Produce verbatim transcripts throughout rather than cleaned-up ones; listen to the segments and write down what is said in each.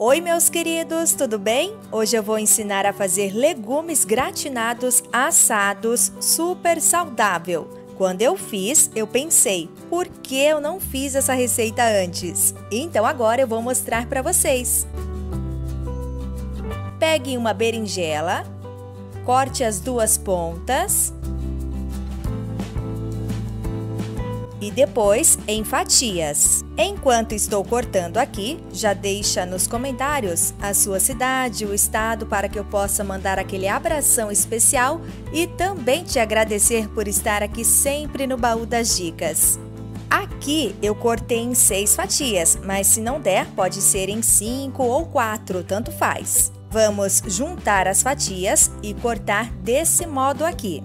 Oi meus queridos, tudo bem? Hoje eu vou ensinar a fazer legumes gratinados assados super saudável. Quando eu fiz, eu pensei, por que eu não fiz essa receita antes? Então agora eu vou mostrar para vocês. Peguem uma berinjela, corte as duas pontas e depois em fatias. Enquanto estou cortando aqui, já deixa nos comentários a sua cidade, o estado, para que eu possa mandar aquele abração especial e também te agradecer por estar aqui sempre no Baú das Dicas. Aqui eu cortei em seis fatias, mas se não der, pode ser em cinco ou quatro, tanto faz. Vamos juntar as fatias e cortar desse modo aqui,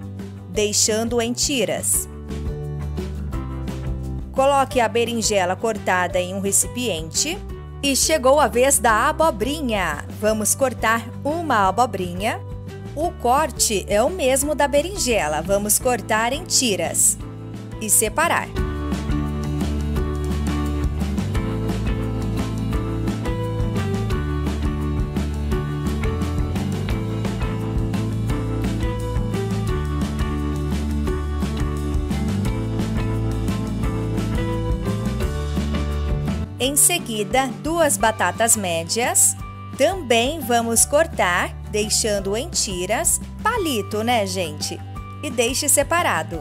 deixando em tiras. Coloque a berinjela cortada em um recipiente. E chegou a vez da abobrinha. Vamos cortar uma abobrinha. O corte é o mesmo da berinjela. Vamos cortar em tiras e separar. Em seguida, duas batatas médias, também vamos cortar, deixando em tiras, palito, né, gente? E deixe separado.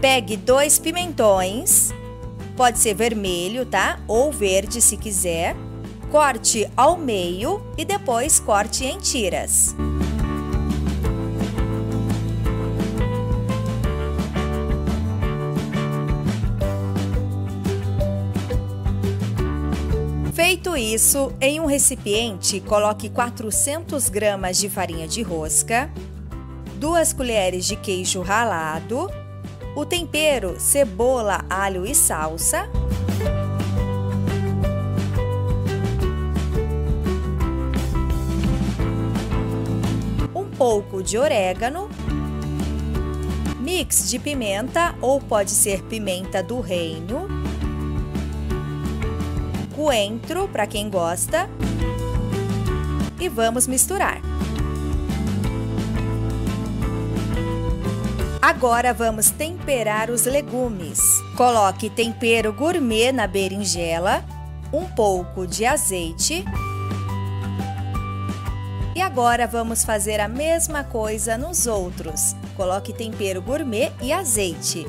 Pegue dois pimentões, pode ser vermelho, tá? Ou verde se quiser. Corte ao meio e depois corte em tiras. Feito isso, em um recipiente, coloque quatrocentas gramas de farinha de rosca, duas colheres de queijo ralado, o tempero, cebola, alho e salsa. Um pouco de orégano. Mix de pimenta, ou pode ser pimenta do reino. Coentro, para quem gosta. E vamos misturar. Agora vamos temperar os legumes. Coloque tempero gourmet na berinjela, um pouco de azeite. E agora vamos fazer a mesma coisa nos outros. Coloque tempero gourmet e azeite.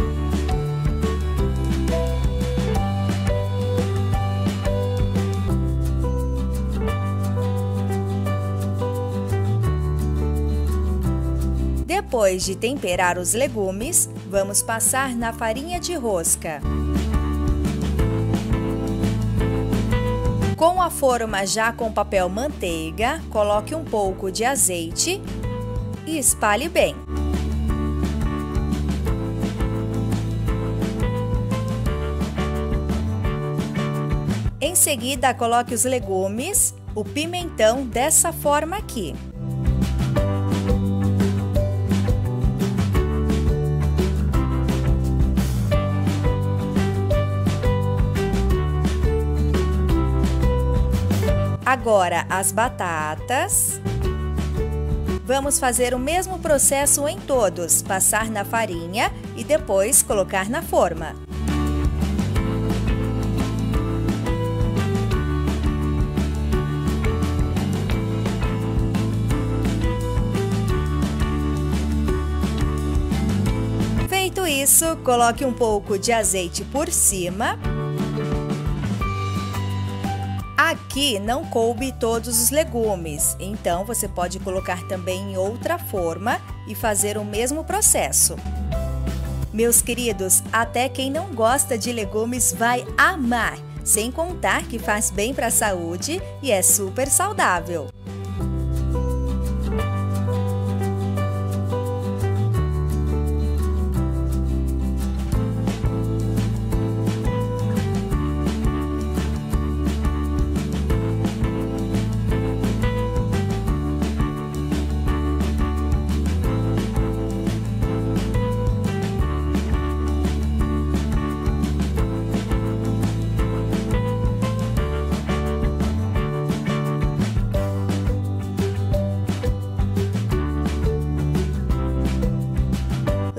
Depois de temperar os legumes, vamos passar na farinha de rosca. Com a forma já com papel manteiga, coloque um pouco de azeite e espalhe bem. Em seguida, coloque os legumes, o pimentão dessa forma aqui. Agora as batatas. Vamos fazer o mesmo processo em todos, passar na farinha e depois colocar na forma. Feito isso, coloque um pouco de azeite por cima. Aqui não coube todos os legumes, então você pode colocar também em outra forma e fazer o mesmo processo. Meus queridos, até quem não gosta de legumes vai amar, sem contar que faz bem para a saúde e é super saudável.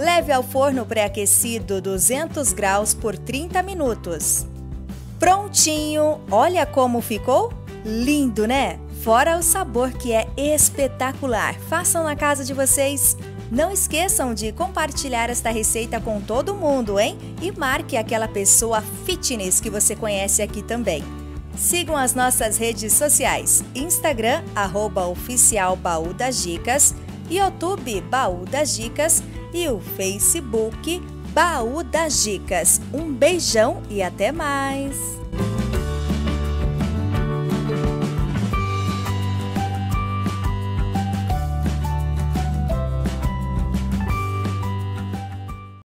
Leve ao forno pré-aquecido duzentos graus por trinta minutos. Prontinho! Olha como ficou! Lindo, né? Fora o sabor que é espetacular! Façam na casa de vocês! Não esqueçam de compartilhar esta receita com todo mundo, hein? E marque aquela pessoa fitness que você conhece aqui também. Sigam as nossas redes sociais, Instagram, arroba oficial Baú das Dicas, YouTube, Baú das Dicas e o Facebook, Baú das Dicas. Um beijão e até mais!